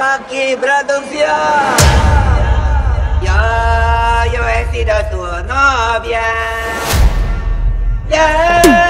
kaki producción. Yo he sido tu novia. Yeah.